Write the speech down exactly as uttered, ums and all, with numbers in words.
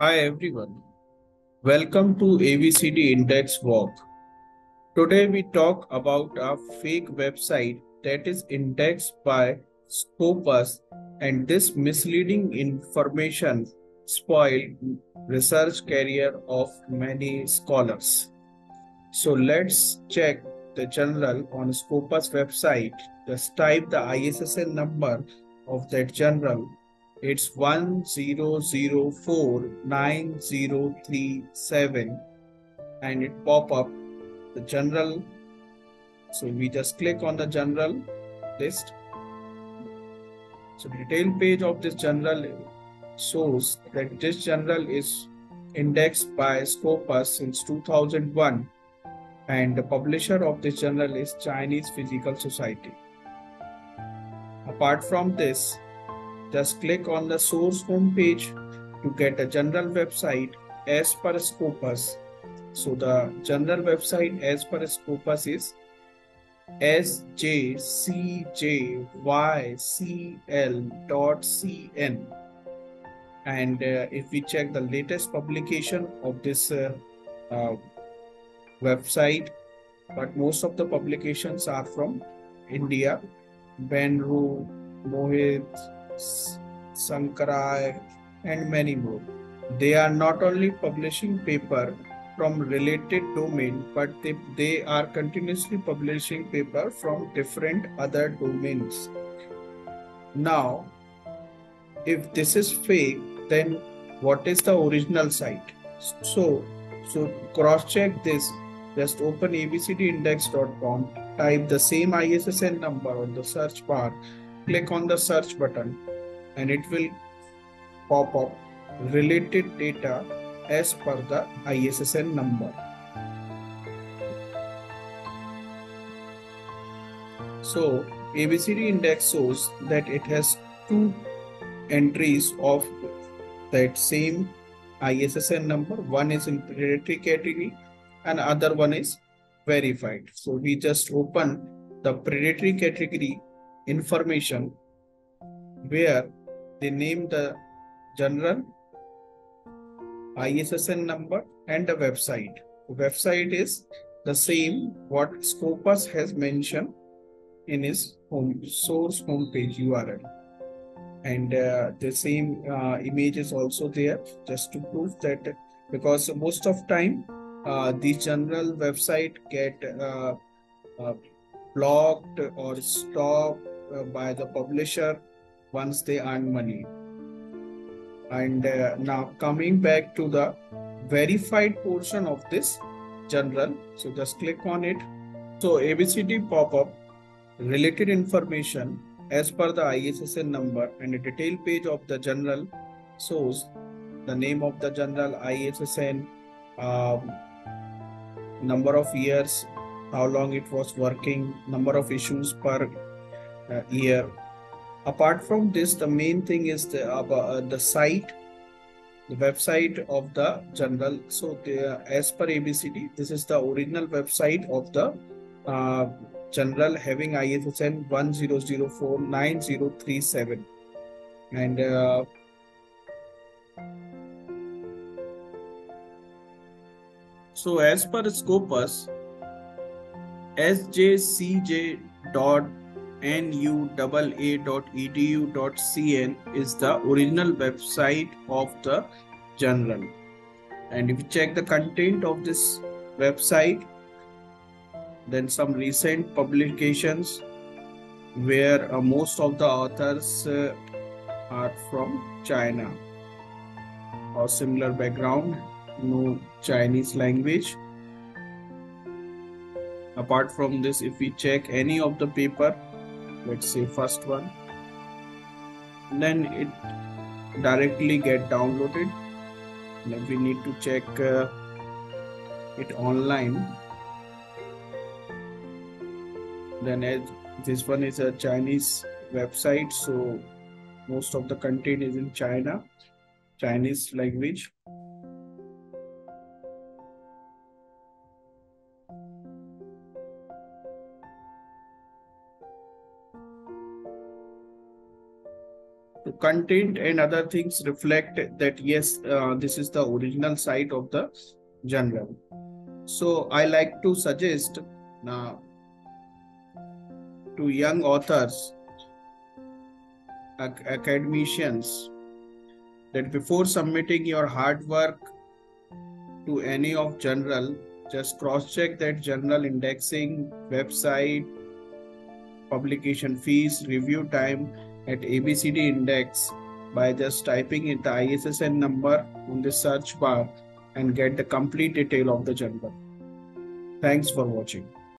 Hi everyone, welcome to A B C D Index Walk. Today we talk about a fake website that is indexed by Scopus, and this misleading information spoiled research career of many scholars. So let's check the journal on Scopus website. Just type the I S S N number of that journal. It's one zero zero four nine zero three seven and it pop up the general. So we just click on the general list. So detail page of this general shows that this general is indexed by Scopus since two thousand one, and the publisher of this general is Chinese Physical Society. Apart from this, just click on the source home page to get a general website as per Scopus. So the general website as per Scopus is s j c j y c l dot c n, and uh, if we check the latest publication of this uh, uh, website, but most of the publications are from India. Benru, Mohit, Sankarai and many more. They are not only publishing paper from related domain, but they, they are continuously publishing paper from different other domains. Now, if this is fake, then what is the original site? So, so cross-check this. Just open a b c d index dot com, type the same I S S N number on the search bar, click on the search button, and it will pop up related data as per the I S S N number. So A B C D index shows that it has two entries of that same I S S N number. One is in predatory category and other one is verified. So we just open the predatory category information where they name the general, I S S N number and the website. The website is the same what Scopus has mentioned in his home source homepage U R L, and uh, the same uh, image is also there, just to prove that, because most of time uh, the general website get uh, uh, blocked or stopped uh, by the publisher once they earn money. And uh, now coming back to the verified portion of this general, so just click on it. So A B C D pop up related information as per the I S S N number, and the detail page of the general shows the name of the general, I S S N, um, number of years, how long it was working, number of issues per uh, year. Apart from this, the main thing is the uh, the site, the website of the general. So the, as per A B C D, this is the original website of the uh, general having I S S N one zero zero four nine zero three seven, and uh, so as per Scopus, s j c j dot N U A A dot E D U dot C N is the original website of the journal. And if you check the content of this website, then some recent publications where uh, most of the authors uh, are from China or similar background, no Chinese language. Apart from this, if we check any of the paper, let's say first one, then it directly get downloaded. Then we need to check uh, it online. Then as this one is a Chinese website, so most of the content is in China, Chinese language. content and other things reflect that yes, uh, this is the original site of the journal. So I like to suggest uh, to young authors, ac academicians, that before submitting your hard work to any of journal, just cross-check that journal indexing, website, publication fees, review time at A B C D Index by just typing in the I S S N number on the search bar and get the complete detail of the journal. Thanks for watching.